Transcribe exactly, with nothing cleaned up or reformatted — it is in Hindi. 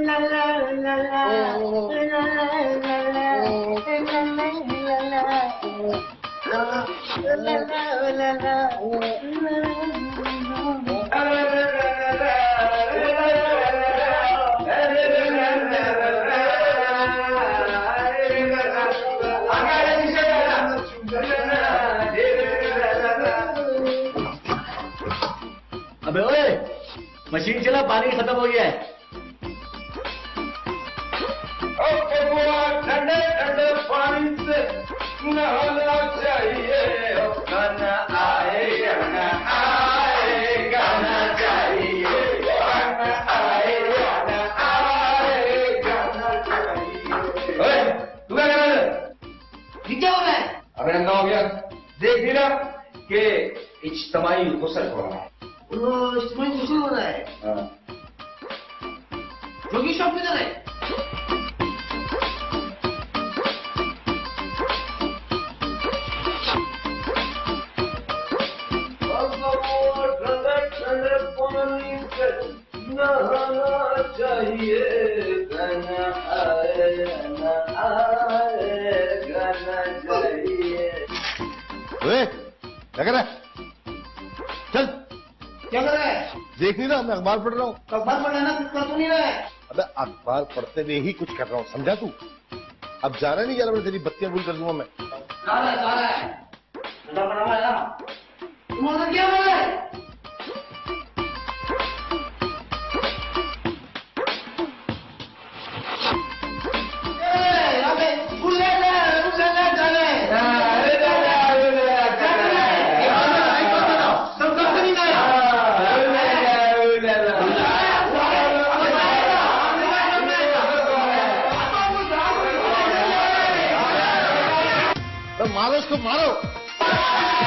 la la la la, अबे ओए मशीन चला, पानी खत्म हो गया है। ठंडे ठंडे पानी से नहाना चाहिए, गाना आए गाना आए गाना चाहिए, गाना आए गाना आए गाना चाहिए। ओए तू क्या कर रहा है? क्या हो रहा है? अबे नंगा हो गया, देख भी ना कि इज्तमाई गुस्सा हो रहा है। इज्तमाई गुस्सा हो रहा है। जोगी शॉप किधर है? चाहिए गाना आए गाना आए गाना चाहिए। ओए क्या कर रहा है? चल क्या कर रहा है? देख नहीं रहा मैं अखबार पढ़ रहा हूँ। अखबार पढ़ रहा ना, कुछ कर तो नहीं रहा है। अबे अखबार पढ़ते हुए ही कुछ कर रहा हूँ, समझा तू? अब जा रहा नहीं जा रहा, मैं तेरी बत्तियाँ गुल कर दूंगा। मैं जा रहा है जा रहा है ठंडा पड़ा हुआ है ना। तुम उधर क्या कर रहे हैं? मारो इसको मारो।